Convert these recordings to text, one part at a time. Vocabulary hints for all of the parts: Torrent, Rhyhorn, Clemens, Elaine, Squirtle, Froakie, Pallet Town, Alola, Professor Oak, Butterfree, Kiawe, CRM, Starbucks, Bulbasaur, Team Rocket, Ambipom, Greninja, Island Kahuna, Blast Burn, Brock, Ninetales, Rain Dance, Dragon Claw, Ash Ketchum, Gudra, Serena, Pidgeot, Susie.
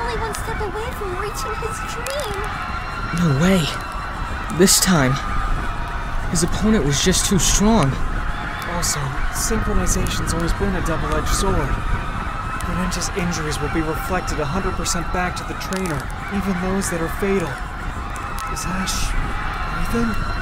only one step away from reaching his dream. No way. This time, his opponent was just too strong. Also, synchronization's always been a double-edged sword. Greninja's injuries will be reflected 100% back to the trainer, even those that are fatal. Is Ash... Nathan?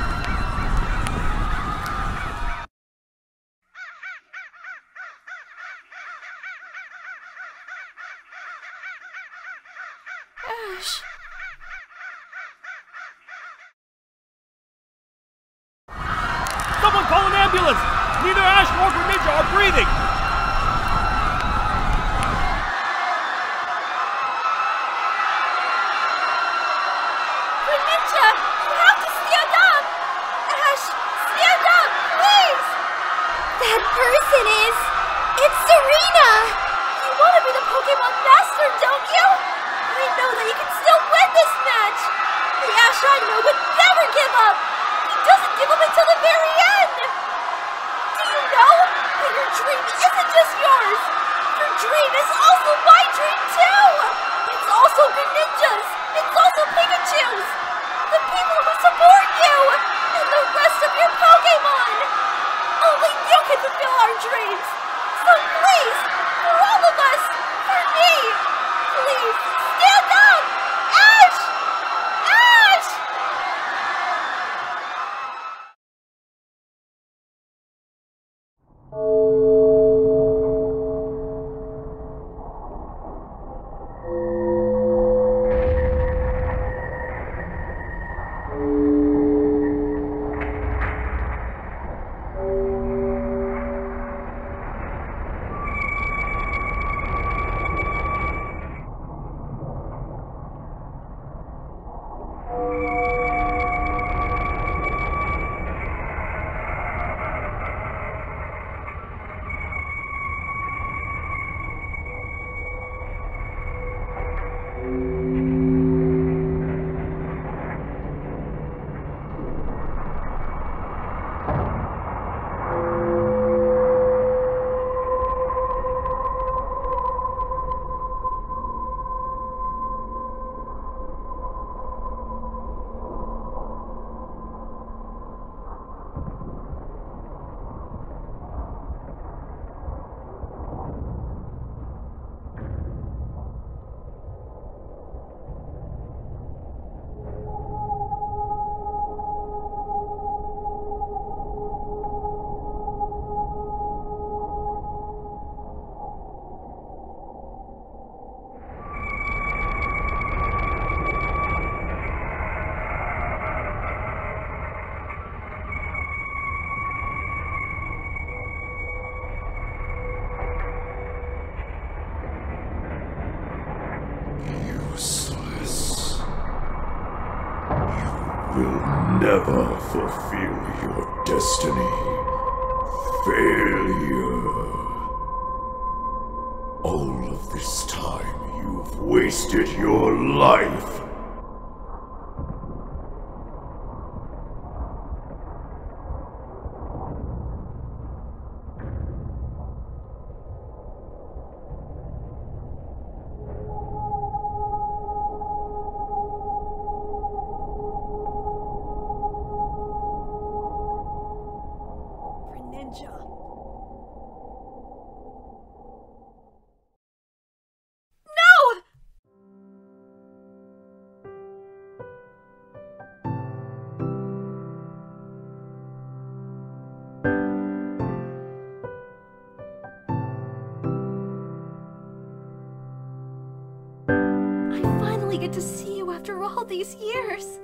To see you after all these years,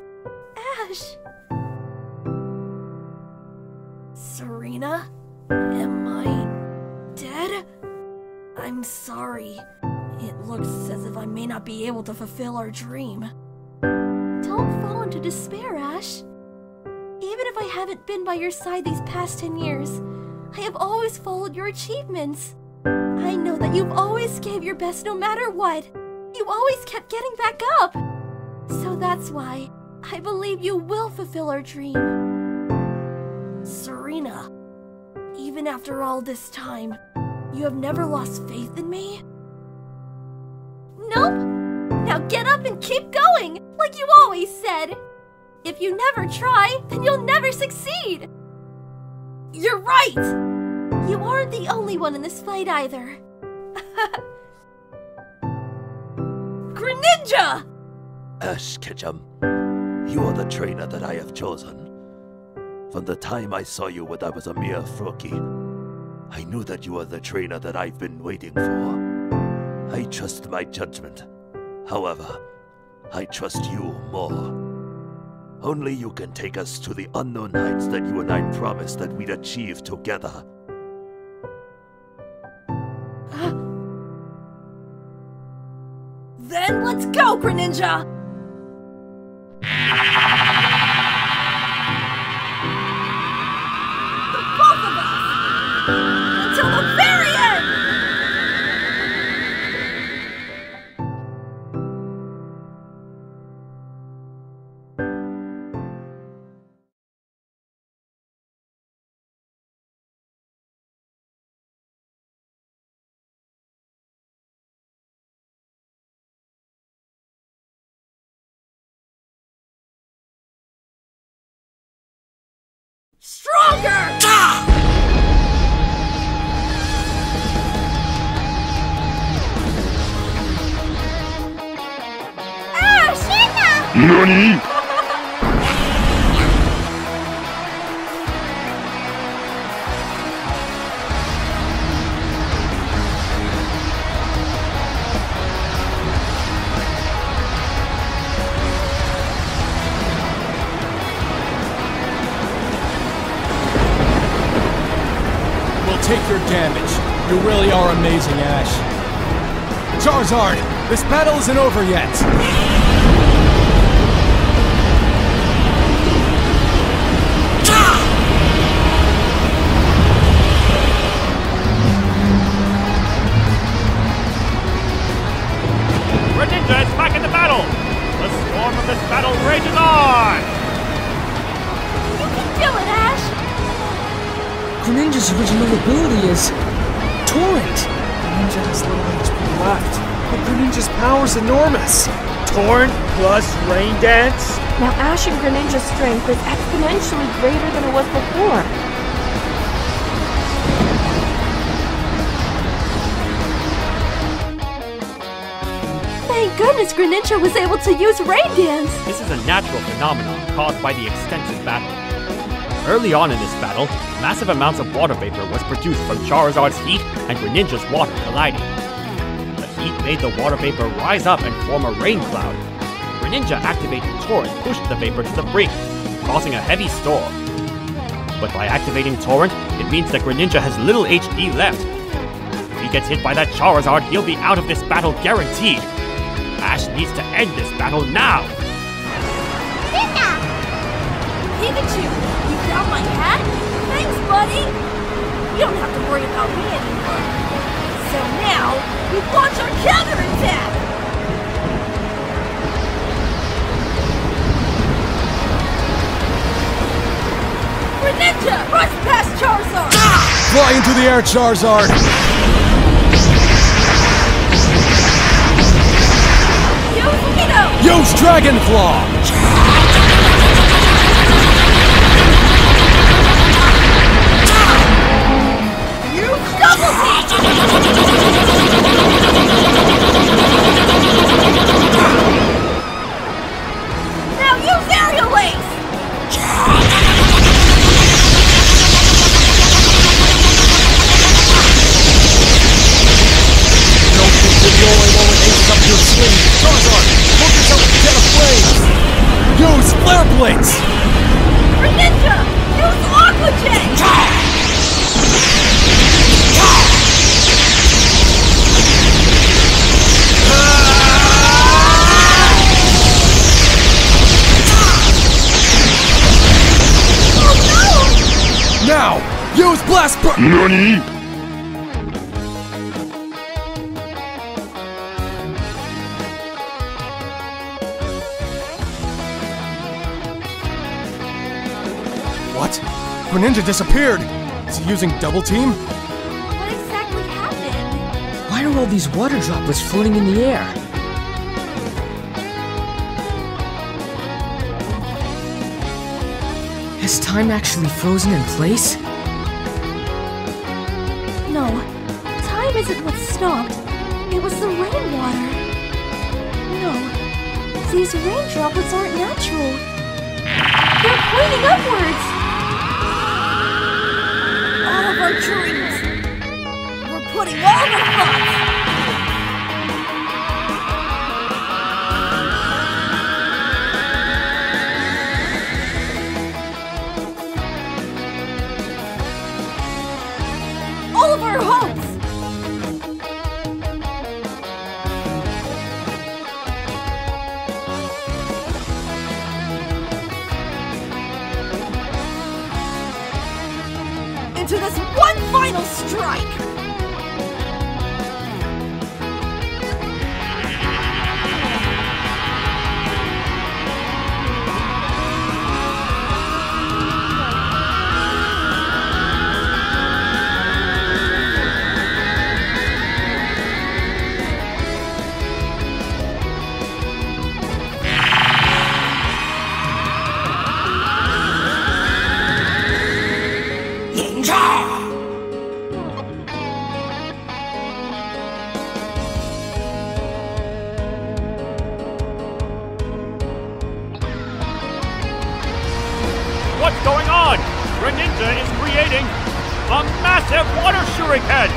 Ash. Serena, am I dead? I'm sorry. It looks as if I may not be able to fulfill our dream. Don't fall into despair, Ash. Even if I haven't been by your side these past 10 years, I have always followed your achievements. I know that you've always gave your best no matter what. You always kept getting back up! So that's why I believe you will fulfill our dream. Serena, even after all this time, you have never lost faith in me? Nope! Now get up and keep going, like you always said. If you never try, then you'll never succeed. You're right! You aren't the only one in this fight either. Greninja! Ash Ketchum, you are the trainer that I have chosen. From the time I saw you when I was a mere Froakie, I knew that you are the trainer that I've been waiting for. I trust my judgment. However, I trust you more. Only you can take us to the unknown heights that you and I promised that we'd achieve together. Then let's go, Greninja! The both of us! Until the very stronger! Ah! Serena! Nani? Take your damage. You really are amazing, Ash. Charizard, this battle isn't over yet. Greninja is back in the battle. The storm of this battle rages on. You can do it, Ash. Greninja's original ability is Torrent. Greninja has little HP left, but Greninja's power's enormous. Torrent plus Rain Dance? Now Ash and Greninja's strength is exponentially greater than it was before. Thank goodness Greninja was able to use Rain Dance! This is a natural phenomenon caused by the extensive battle. Early on in this battle, massive amounts of water vapor was produced from Charizard's heat and Greninja's water colliding. The heat made the water vapor rise up and form a rain cloud. Greninja activated Torrent pushed the vapor to the brink, causing a heavy storm. But by activating Torrent, it means that Greninja has little HP left. If he gets hit by that Charizard, he'll be out of this battle guaranteed. Ash needs to end this battle now! Pikachu! Down my hat? Thanks, buddy! You don't have to worry about me anymore. So now, we launch our counterattack! Greninja! Rush past Charizard! Fly into the air, Charizard! Use Kiddo! Use Dragon Claw! Now use aerial ace! Don't think that you're only one with aces up your sleeve! Charizard, look yourself to get a flame! Use Flare Blades! Greninja, use Aqua Jet! Now, use Blast Burn! Nani? What? Greninja disappeared! Is he using Double Team? What exactly happened? Why are all these water droplets floating in the air? Is time actually frozen in place? No, time isn't what stopped. It was the rainwater. No, these rain droplets aren't natural. They're pointing upwards! All of our dreams! We're putting all the thoughts! To this one final strike! What's going on? Greninja is creating a massive Water Shuriken!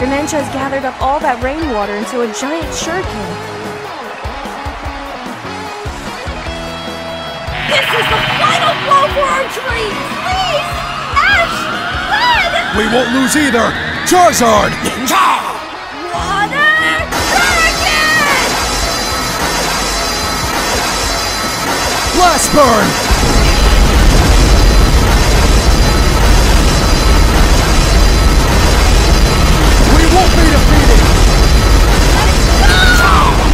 Greninja has gathered up all that rainwater into a giant shuriken. This is the final blow for our dreams! Please! Ash! Run! We won't lose either! Charizard! Ninja! Blast Burn! We won't be defeated! Let's go!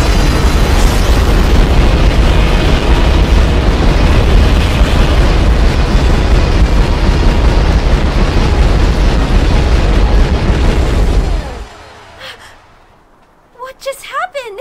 What just happened?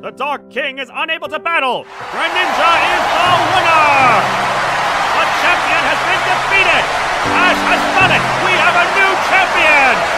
The Dark King is unable to battle! Greninja is the winner! The champion has been defeated! Ash has done it! We have a new champion!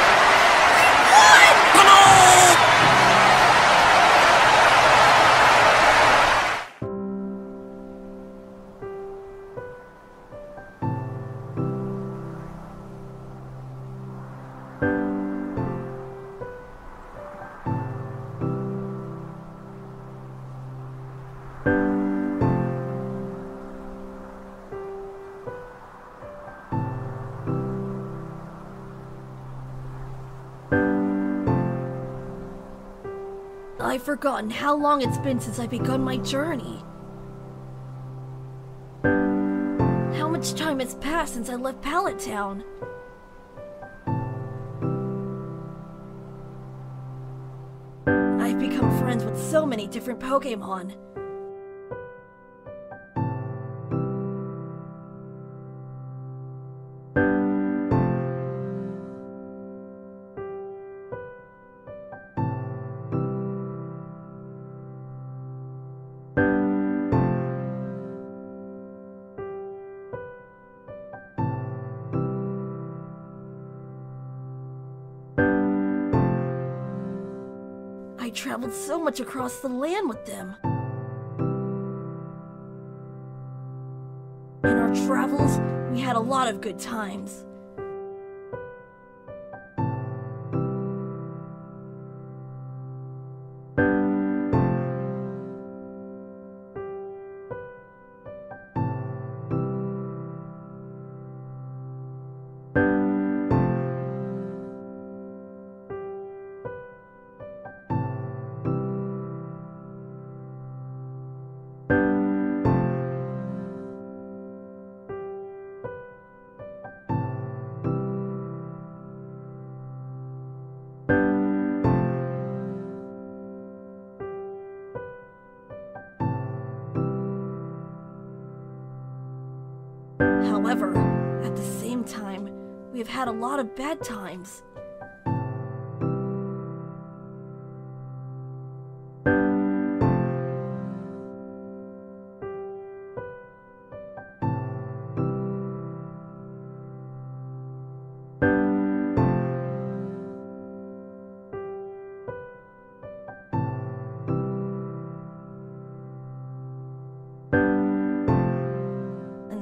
I've forgotten how long it's been since I begun my journey. How much time has passed since I left Pallet Town? I've become friends with so many different Pokémon. I traveled so much across the land with them. In our travels, we had a lot of good times. However, at the same time, we have had a lot of bad times.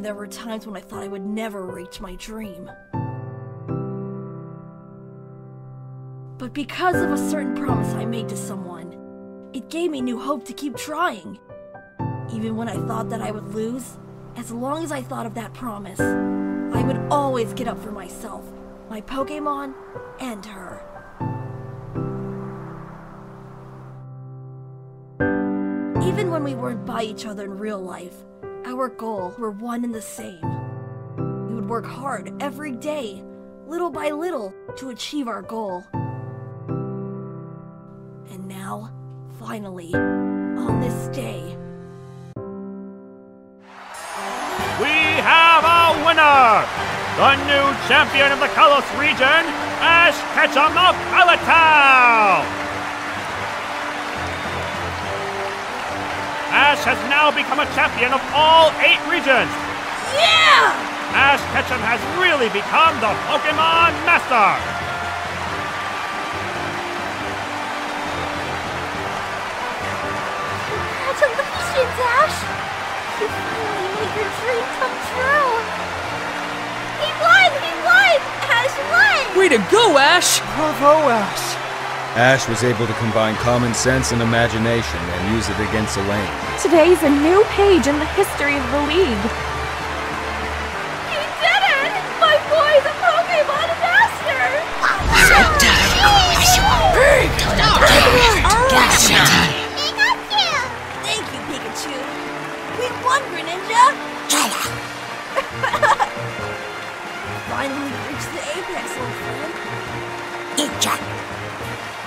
There were times when I thought I would never reach my dream. But because of a certain promise I made to someone, it gave me new hope to keep trying. Even when I thought that I would lose, as long as I thought of that promise, I would always get up for myself, my Pokémon, and her. Even when we weren't by each other in real life, our goals were one and the same. We would work hard every day, little by little, to achieve our goal. And now, finally, on this day, we have a winner! The new champion of the Kalos region, Ash Ketchum of Pallet Town! Ash has now become a champion of all 8 regions! Yeah! Ash Ketchum has really become the Pokémon Master! Congratulations, Ash! You finally made your dream come true! He won! He won! Ash won! Way to go, Ash! Bravo, Ash! Ash was able to combine common sense and imagination and use it against Elaine. Today's a new page in the history of the league. You did it! My boy's a Pokémon master! Pikachu! Thank you, Pikachu! We won, Greninja! Finally reached the apex, old friend.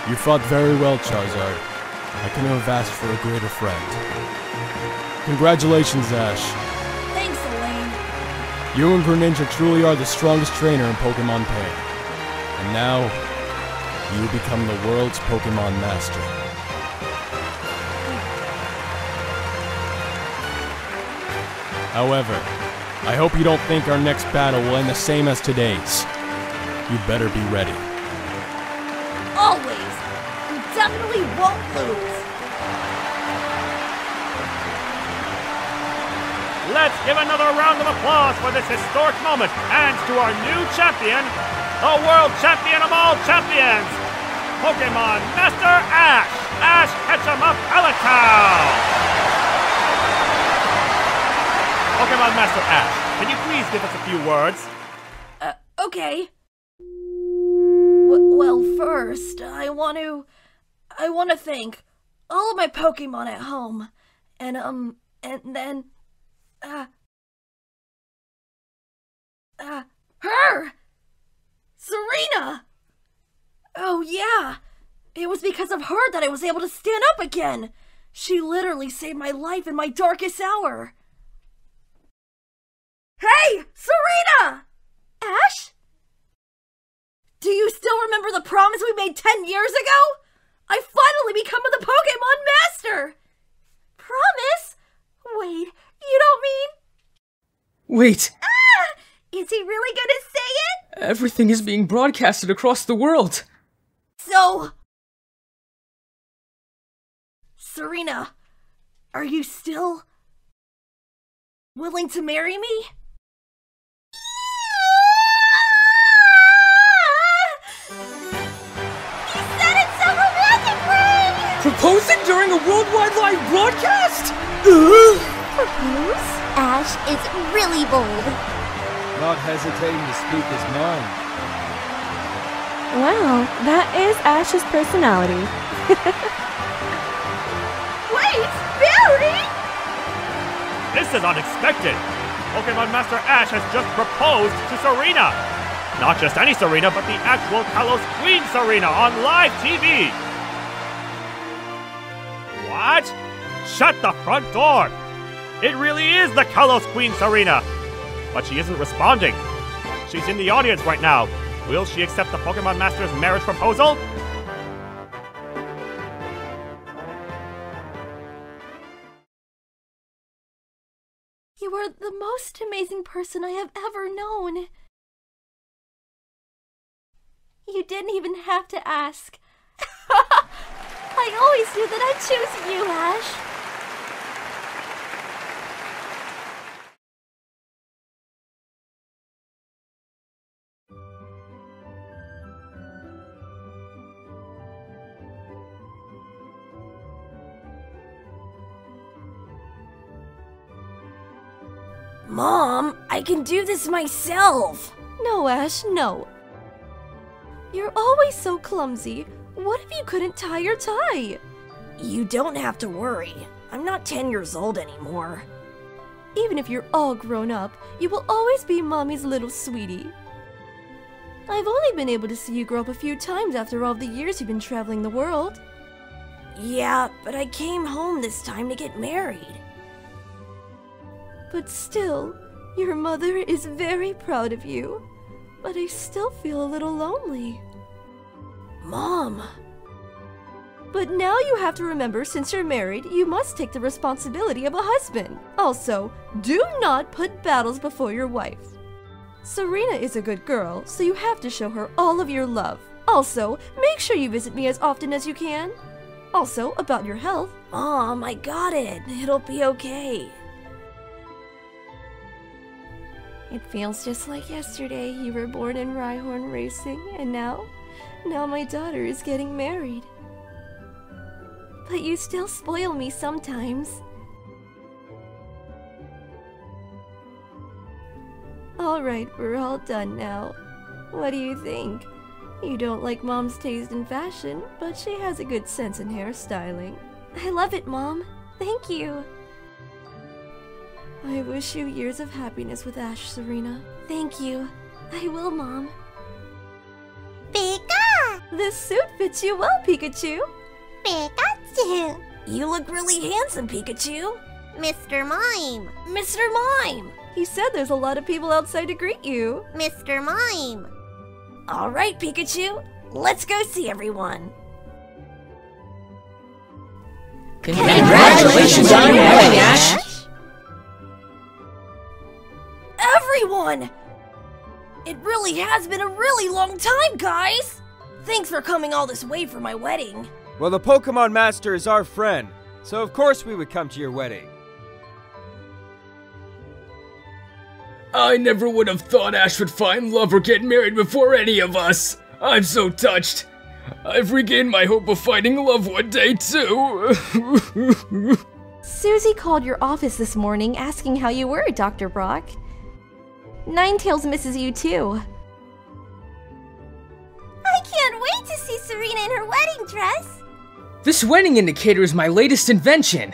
You fought very well, Charizard. I couldn't have asked for a greater friend. Congratulations, Ash. Thanks, Elaine. You and Greninja truly are the strongest trainer in Pokemon Pain. And now, you become the world's Pokemon Master. However, I hope you don't think our next battle will end the same as today's. You better be ready. Always! You definitely won't lose! Let's give another round of applause for this historic moment and to our new champion, the world champion of all champions, Pokemon Master Ash, Ash Ketchum of Pallet Town! Pokemon Master Ash, can you please give us a few words? Okay. Well, first, I want to thank all of my Pokemon at home, and then her! Serena! Oh yeah, it was because of her that I was able to stand up again! She literally saved my life in my darkest hour! Hey, Serena! Ash? Do you still remember the promise we made 10 years ago? I finally become the Pokemon Master! Promise? Wait, you don't mean... Wait! Ah! Is he really gonna say it? Everything is being broadcasted across the world! So... Serena, are you still willing to marry me? Proposing during a worldwide live broadcast? Propose? Ash is really bold. Not hesitating to speak his mind. Wow, that is Ash's personality. Wait, Barry! This is unexpected. Pokemon Master Ash has just proposed to Serena. Not just any Serena, but the actual Kalos Queen Serena on live TV. What? Shut the front door! It really is the Kalos Queen Serena! But she isn't responding. She's in the audience right now. Will she accept the Pokemon Master's marriage proposal? You are the most amazing person I have ever known. You didn't even have to ask. I always knew that I'd choose you, Ash. Mom, I can do this myself. No, Ash, no. You're always so clumsy. What if you couldn't tie your tie? You don't have to worry. I'm not 10 years old anymore. Even if you're all grown up, you will always be Mommy's little sweetie. I've only been able to see you grow up a few times after all the years you've been traveling the world. Yeah, but I came home this time to get married. But still, your mother is very proud of you. But I still feel a little lonely. Mom! But now you have to remember, since you're married, you must take the responsibility of a husband. Also, do not put battles before your wife. Serena is a good girl, so you have to show her all of your love. Also, make sure you visit me as often as you can. Also, about your health. Mom, I got it. It'll be okay. It feels just like yesterday you were born in Rhyhorn Racing, and now my daughter is getting married. But you still spoil me sometimes. Alright, we're all done now. What do you think? You don't like Mom's taste in fashion, but she has a good sense in hairstyling. I love it, Mom. Thank you. I wish you years of happiness with Ash, Serena. Thank you. I will, Mom. This suit fits you well, Pikachu! Pikachu! You look really handsome, Pikachu! Mr. Mime! Mr. Mime! He said there's a lot of people outside to greet you! Mr. Mime! Alright, Pikachu! Let's go see everyone! Congratulations on your wedding, Ash! Everyone! It really has been a really long time, guys! Thanks for coming all this way for my wedding. Well, the Pokemon Master is our friend, so of course we would come to your wedding. I never would have thought Ash would find love or get married before any of us. I'm so touched. I've regained my hope of finding love one day, too. Susie called your office this morning asking how you were, Dr. Brock. Ninetales misses you, too. I can't wait to see Serena in her wedding dress! This wedding indicator is my latest invention!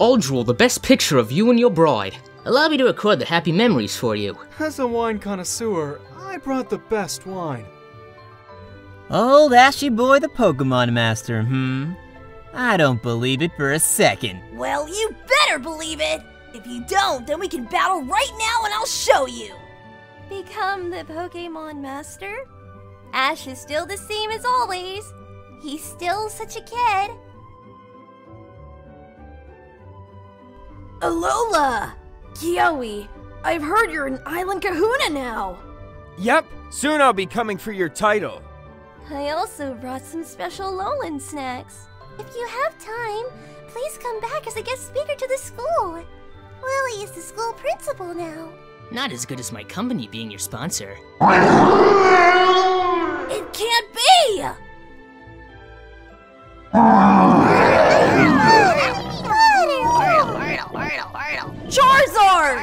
I'll draw the best picture of you and your bride. Allow me to record the happy memories for you. As a wine connoisseur, I brought the best wine. Old Ashy Boy the Pokemon Master, I don't believe it for a second. Well, you better believe it! If you don't, then we can battle right now and I'll show you! Become the Pokemon Master? Ash is still the same as always. He's still such a kid. Alola! Kiawe, I've heard you're an Island Kahuna now. Yep, soon I'll be coming for your title. I also brought some special lowland snacks. If you have time, please come back as a guest speaker to the school. Lily is the school principal now. Not as good as my company being your sponsor. It can't be! Charizard!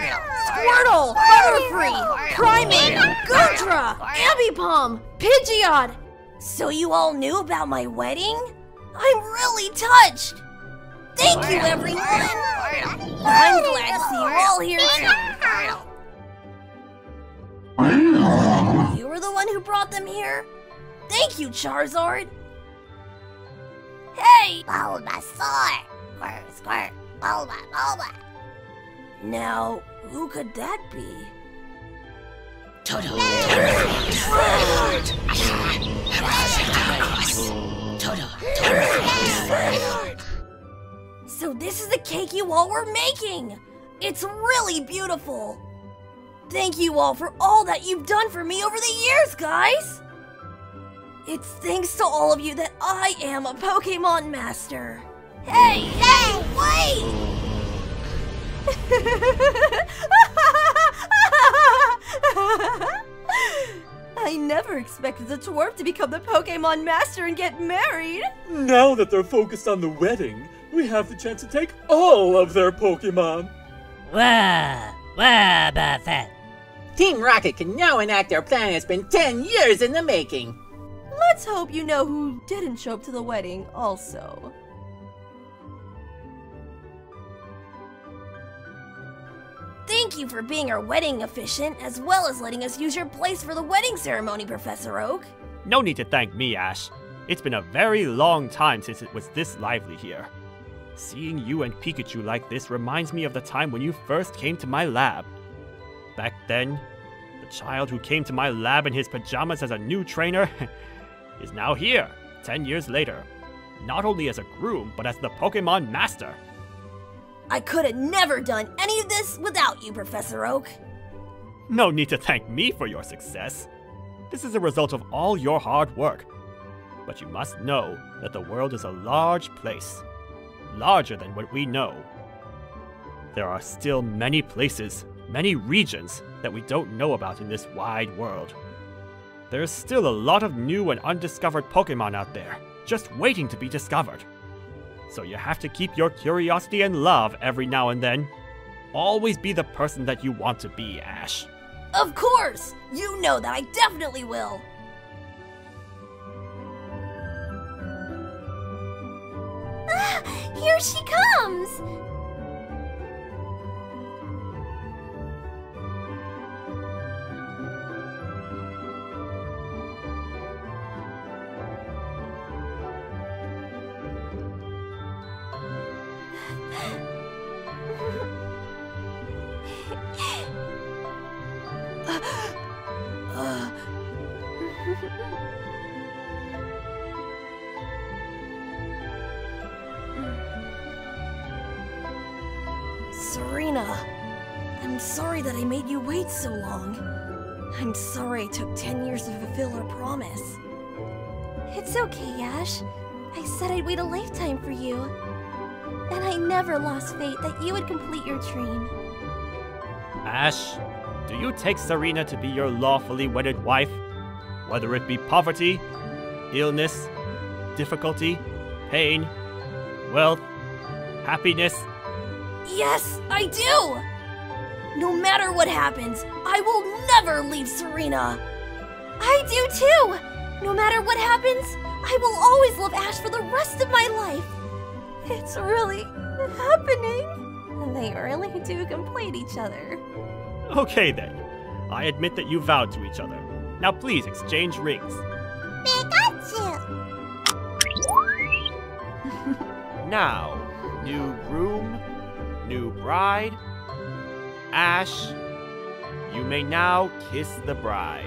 Squirtle! Butterfree! Primate! Gudra! Ambipom! Pidgeot! So you all knew about my wedding? I'm really touched! Thank you, everyone! I'm glad to see you all here too. You were the one who brought them here? Thank you, Charizard! Hey! Bulbasaur! Squirt, squirt, Bulba, Bulba! Now, who could that be? Toto! So this is the cake you all were making! It's really beautiful! Thank you all for all that you've done for me over the years, guys! It's thanks to all of you that I am a Pokemon Master! Hey, hey, wait! I never expected the twerp to become the Pokemon Master and get married! Now that they're focused on the wedding, we have the chance to take all of their Pokemon! Wow! What about that? Team Rocket can now enact our plan that's been 10 years in the making! Let's hope you know who didn't show up to the wedding, also. Thank you for being our wedding officiant, as well as letting us use your place for the wedding ceremony, Professor Oak. No need to thank me, Ash. It's been a very long time since it was this lively here. Seeing you and Pikachu like this reminds me of the time when you first came to my lab. Back then, the child who came to my lab in his pajamas as a new trainer is now here, 10 years later. Not only as a groom, but as the Pokemon Master. I could have never done any of this without you, Professor Oak. No need to thank me for your success. This is a result of all your hard work. But you must know that the world is a large place. Larger than what we know. There are still many places, many regions, that we don't know about in this wide world. There's still a lot of new and undiscovered Pokemon out there, just waiting to be discovered. So you have to keep your curiosity and love every now and then. Always be the person that you want to be, Ash. Of course! You know that I definitely will! Here she comes! Serena, I'm sorry that I made you wait so long. I'm sorry it took 10 years to fulfill our promise. It's okay, Ash. I said I'd wait a lifetime for you. And I never lost faith that you would complete your dream. Ash, do you take Serena to be your lawfully wedded wife? Whether it be poverty, illness, difficulty, pain, wealth, happiness... Yes, I do! No matter what happens, I will never leave Serena! I do too! No matter what happens, I will always love Ash for the rest of my life! It's really happening! And they really do complete each other. Okay then, I admit that you vowed to each other. Now please exchange rings. Pikachu! Now, new groom, new bride, Ash, you may now kiss the bride.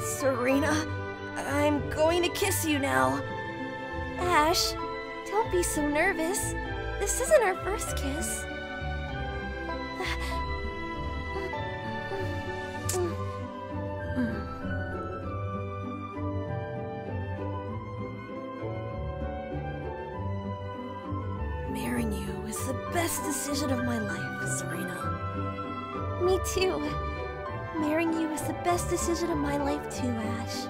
Serena, I'm going to kiss you now. Ash, don't be so nervous. This isn't our first kiss. best decision of my life, Serena. Me too. Marrying you was the best decision of my life too, Ash.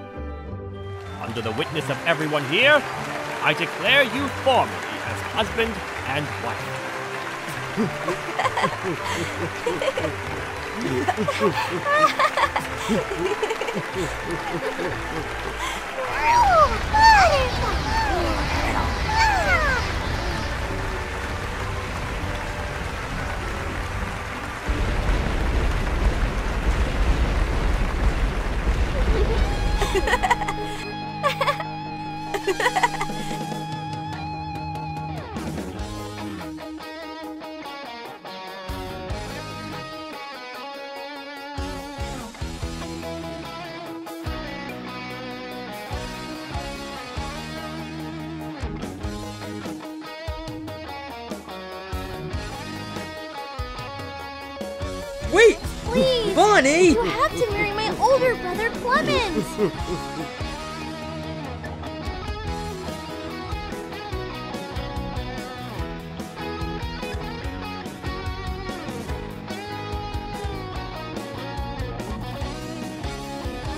Under the witness of everyone here, I declare you formally as husband and wife. Wait! Please! Bonnie! You have to marry my older brother, Clemens!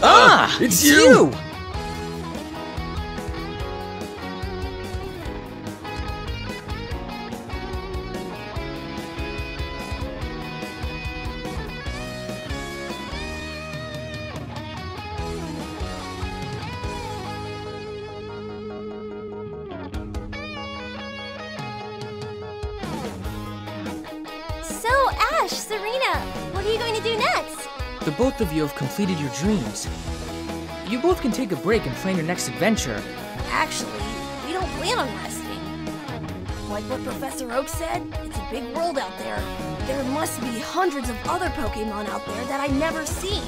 Ah! It's you! Serena, what are you going to do next? The both of you have completed your dreams. You both can take a break and plan your next adventure. Actually, we don't plan on resting. Like what Professor Oak said, it's a big world out there. There must be hundreds of other Pokemon out there that I never see.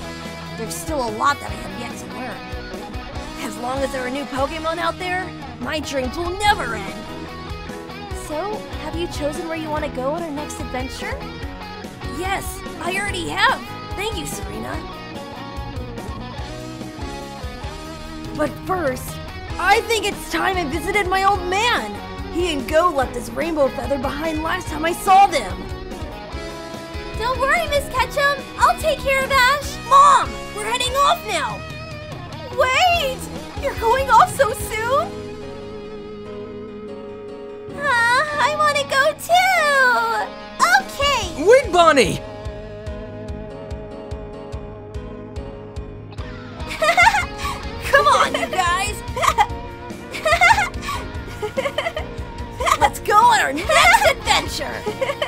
There's still a lot that I have yet to learn. As long as there are new Pokemon out there, my dreams will never end. So, have you chosen where you want to go on our next adventure? Yes, I already have! Thank you, Serena! But first, I think it's time I visited my old man! He and Go left his rainbow feather behind last time I saw them! Don't worry, Miss Ketchum! I'll take care of Ash! Mom! We're heading off now! Wait! You're going off so soon? I want to go too! Okay! Wait, Bonnie! Come on, you guys! Let's go on our next adventure!